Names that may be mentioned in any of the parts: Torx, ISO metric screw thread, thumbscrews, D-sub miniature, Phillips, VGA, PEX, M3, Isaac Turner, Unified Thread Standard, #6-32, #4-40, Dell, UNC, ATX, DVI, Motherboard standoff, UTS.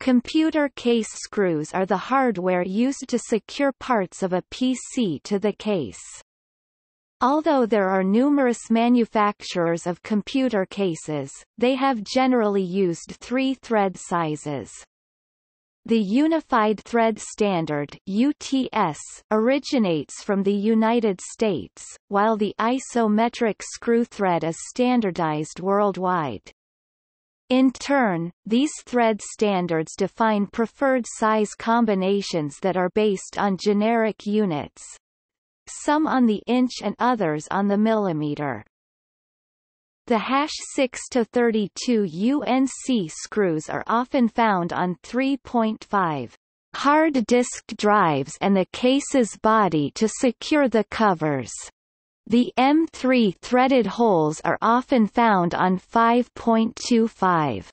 Computer case screws are the hardware used to secure parts of a PC to the case. Although there are numerous manufacturers of computer cases, they have generally used three thread sizes. The Unified Thread Standard (UTS) originates from the United States, while the ISO metric screw thread is standardized worldwide. In turn, these thread standards define preferred size combinations that are based on generic units, some on the inch and others on the millimeter. The #6-32 UNC screws are often found on 3.5 hard disk drives and the case's body to secure the covers. The M3 threaded holes are often found on 5.25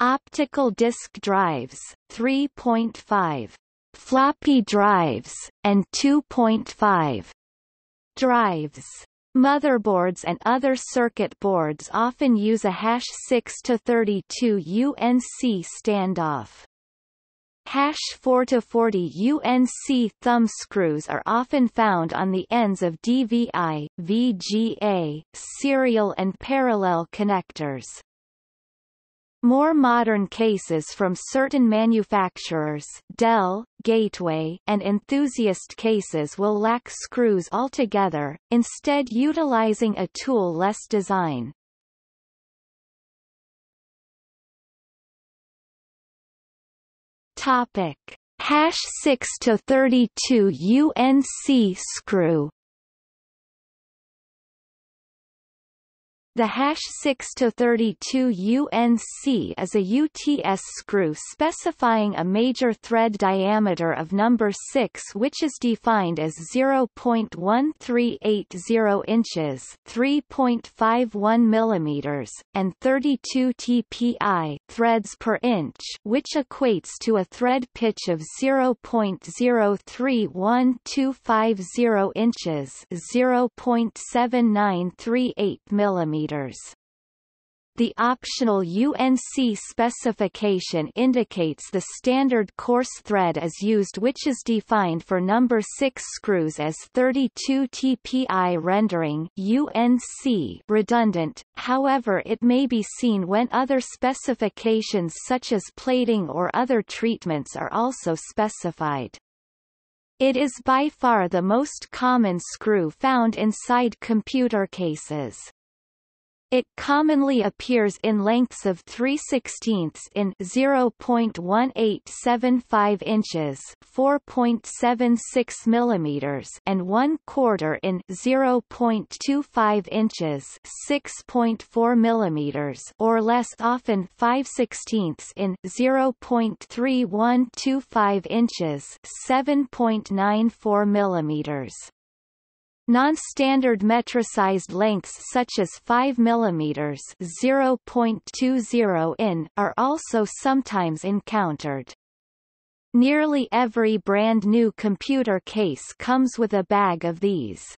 optical disk drives, 3.5 floppy drives, and 2.5 drives. Motherboards and other circuit boards often use a #6-32 UNC standoff. #4-40 UNC thumb screws are often found on the ends of DVI, VGA, serial and parallel connectors. More modern cases from certain manufacturers, Dell, Gateway, and enthusiast cases will lack screws altogether, instead utilizing a tool-less design. Topic: #6-32 UNC screw. The #6-32 UNC is a UTS screw specifying a major thread diameter of number 6, which is defined as 0.1380 inches (3.51 millimeters) and 32 TPI threads per inch, which equates to a thread pitch of 0.031250 inches (0.7938 millimeters). The optional UNC specification indicates the standard coarse thread is used, which is defined for number 6 screws as 32 TPI, rendering UNC redundant. However, it may be seen when other specifications such as plating or other treatments are also specified. It is by far the most common screw found inside computer cases. It commonly appears in lengths of 3/16 in 0.1875 inches (4.76 millimeters) and 1/4 in 0.25 inches (6.4 millimeters) or less, often 5/16 in 0.3125 inches (7.94 millimeters). Non-standard metricized lengths such as 5 mm (0.20 in) are also sometimes encountered. Nearly every brand-new computer case comes with a bag of these.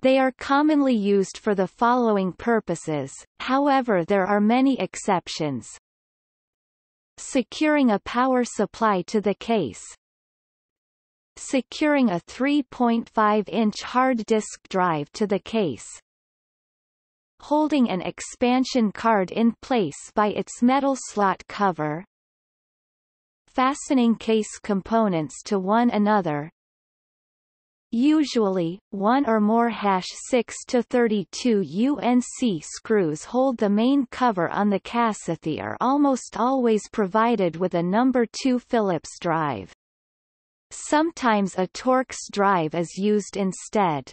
They are commonly used for the following purposes, however there are many exceptions. Securing a power supply to the case. Securing a 3.5-inch hard disk drive to the case. Holding an expansion card in place by its metal slot cover. Fastening case components to one another. Usually, one or more #6-32 UNC screws hold the main cover on the chassis, are almost always provided with a number 2 Phillips drive. Sometimes a Torx drive is used instead.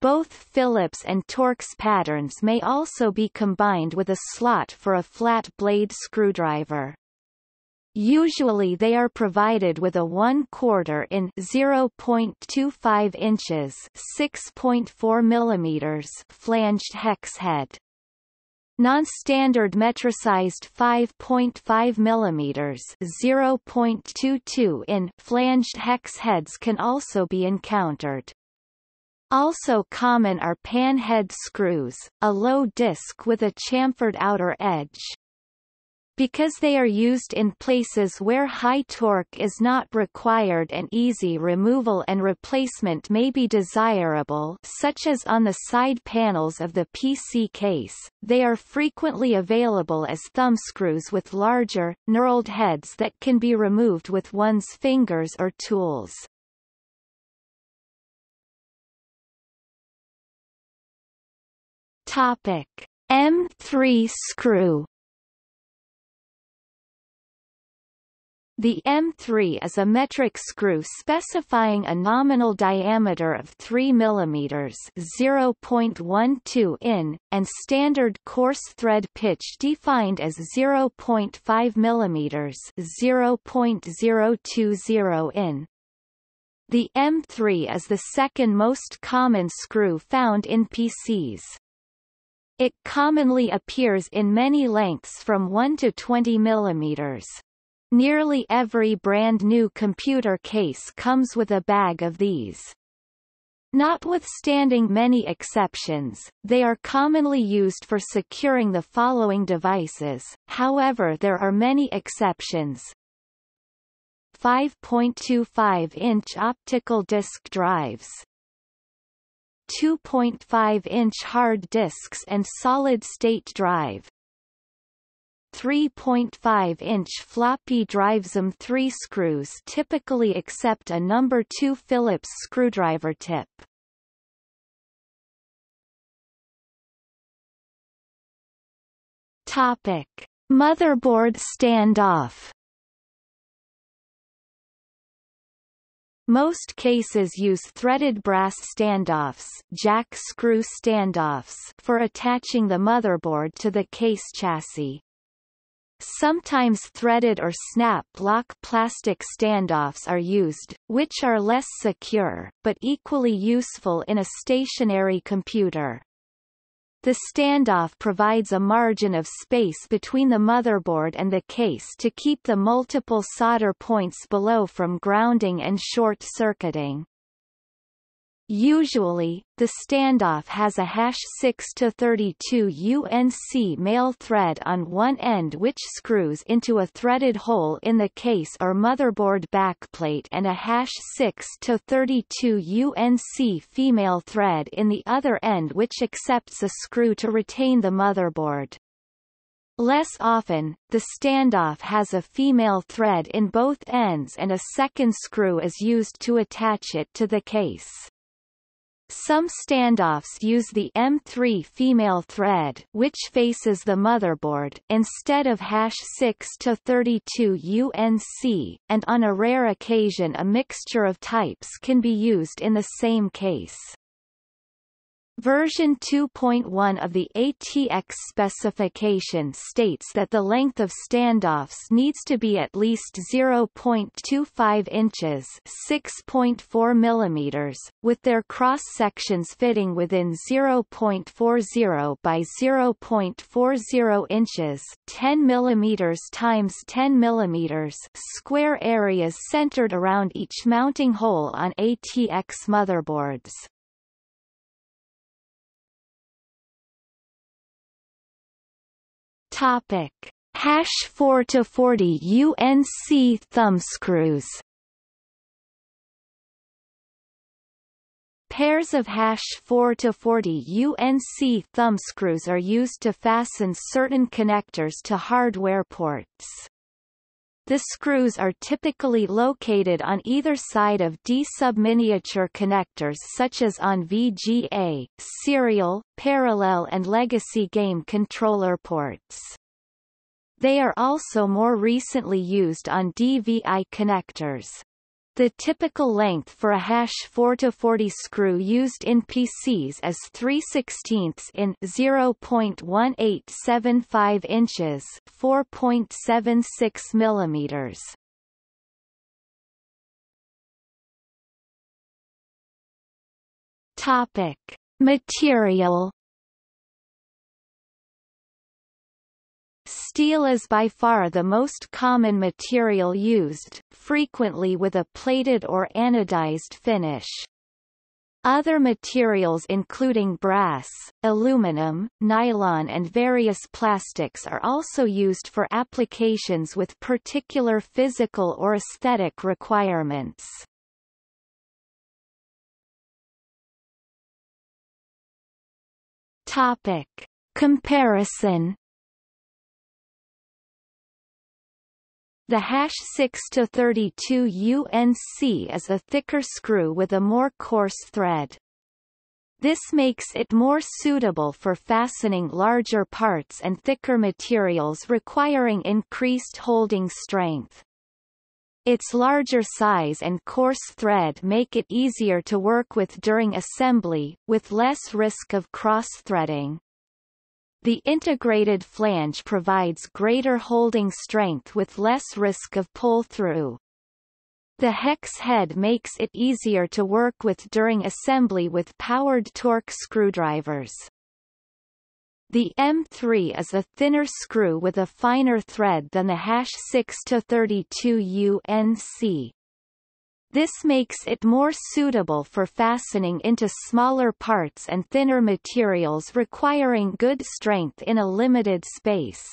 Both Phillips and Torx patterns may also be combined with a slot for a flat blade screwdriver. Usually they are provided with a 1/4 in 0.25 inches (6.4 millimeters) flanged hex head. Non-standard metricized 5.5 mm (0.22 in) flanged hex heads can also be encountered. Also common are pan head screws, a low disc with a chamfered outer edge. because they are used in places where high torque is not required and easy removal and replacement may be desirable, such as on the side panels of the PC case. They are frequently available as thumbscrews with larger, knurled heads that can be removed with one's fingers or tools. Topic: M3 screw. The M3 is a metric screw specifying a nominal diameter of 3 mm (0.12 in) and standard coarse thread pitch defined as 0.5 mm (0.020 in). The M3 is the second most common screw found in PCs. It commonly appears in many lengths from 1 to 20 mm. Nearly every brand new computer case comes with a bag of these. Notwithstanding many exceptions, they are commonly used for securing the following devices. However, there are many exceptions. 5.25-inch optical disc drives, 2.5-inch hard discs and solid-state drive, 3.5-inch floppy drives. M3 screws typically accept a number 2 Phillips screwdriver tip. Topic: Motherboard standoff. Most cases use threaded brass standoffs, jack screw standoffs, for attaching the motherboard to the case chassis. Sometimes threaded or snap-lock plastic standoffs are used, which are less secure, but equally useful in a stationary computer. The standoff provides a margin of space between the motherboard and the case to keep the multiple solder points below from grounding and short-circuiting. Usually, the standoff has a #6-32 UNC male thread on one end which screws into a threaded hole in the case or motherboard backplate and a #6-32 UNC female thread in the other end which accepts a screw to retain the motherboard. Less often, the standoff has a female thread in both ends and a second screw is used to attach it to the case. Some standoffs use the M3 female thread, which faces the motherboard, instead of #6-32 UNC, and on a rare occasion a mixture of types can be used in the same case. Version 2.1 of the ATX specification states that the length of standoffs needs to be at least 0.25 inches (6.4 mm), with their cross-sections fitting within 0.40 by 0.40 inches (10 mm × 10 mm) square areas centered around each mounting hole on ATX motherboards. Topic: #4-40 UNC thumbscrews. Pairs of #4-40 UNC thumbscrews are used to fasten certain connectors to hardware ports. The screws are typically located on either side of D-sub miniature connectors such as on VGA, serial, parallel and legacy game controller ports. They are also more recently used on DVI connectors. The typical length for a #4-40 screw used in PCs is 3/16 in 0.1875 inches (4.76 millimeters). Topic: Material. Steel is by far the most common material used, frequently with a plated or anodized finish. Other materials including brass, aluminum, nylon and various plastics are also used for applications with particular physical or aesthetic requirements. Topic: Comparison. The #6-32 UNC is a thicker screw with a more coarse thread. This makes it more suitable for fastening larger parts and thicker materials requiring increased holding strength. Its larger size and coarse thread make it easier to work with during assembly, with less risk of cross-threading. The integrated flange provides greater holding strength with less risk of pull-through. The hex head makes it easier to work with during assembly with powered Torx screwdrivers. The M3 is a thinner screw with a finer thread than the #6-32 UNC. This makes it more suitable for fastening into smaller parts and thinner materials requiring good strength in a limited space.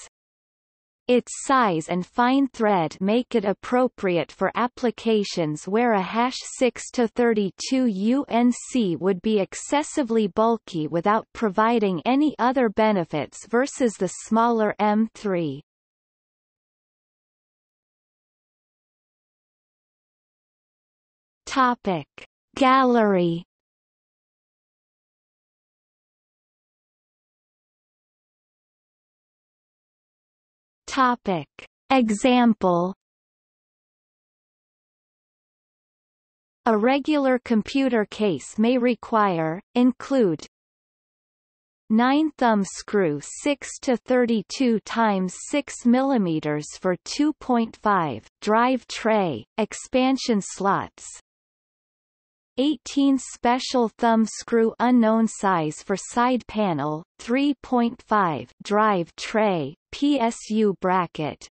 Its size and fine thread make it appropriate for applications where a #6-32 UNC would be excessively bulky without providing any other benefits versus the smaller M3. Topic: Gallery. Topic: Example. A regular computer case may require, include 9 thumb screw 6-32 times 6 mm for 2.5 drive tray, expansion slots, 18 special thumb screw unknown size for side panel, 3.5 drive tray, PSU bracket,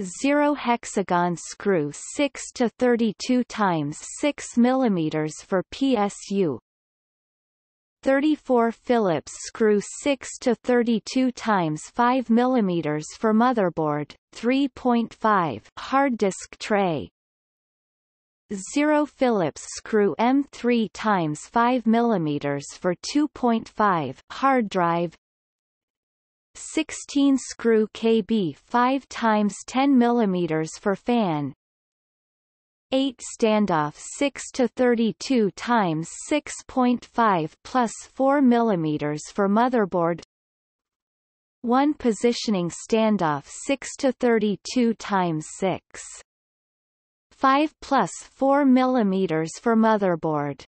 0 hexagon screw 6-32 times 6 mm for PSU, 34 Phillips screw 6-32 times 5 mm for motherboard, 3.5 hard disk tray, 0 Phillips screw M3 times 5 mm for 2.5 hard drive, 16 screw KB 5 times 10 mm for fan, 8 standoff 6-32 times 6.5 plus 4 mm for motherboard, 1 positioning standoff 6-32 times 6.5 plus 4 mm for motherboard.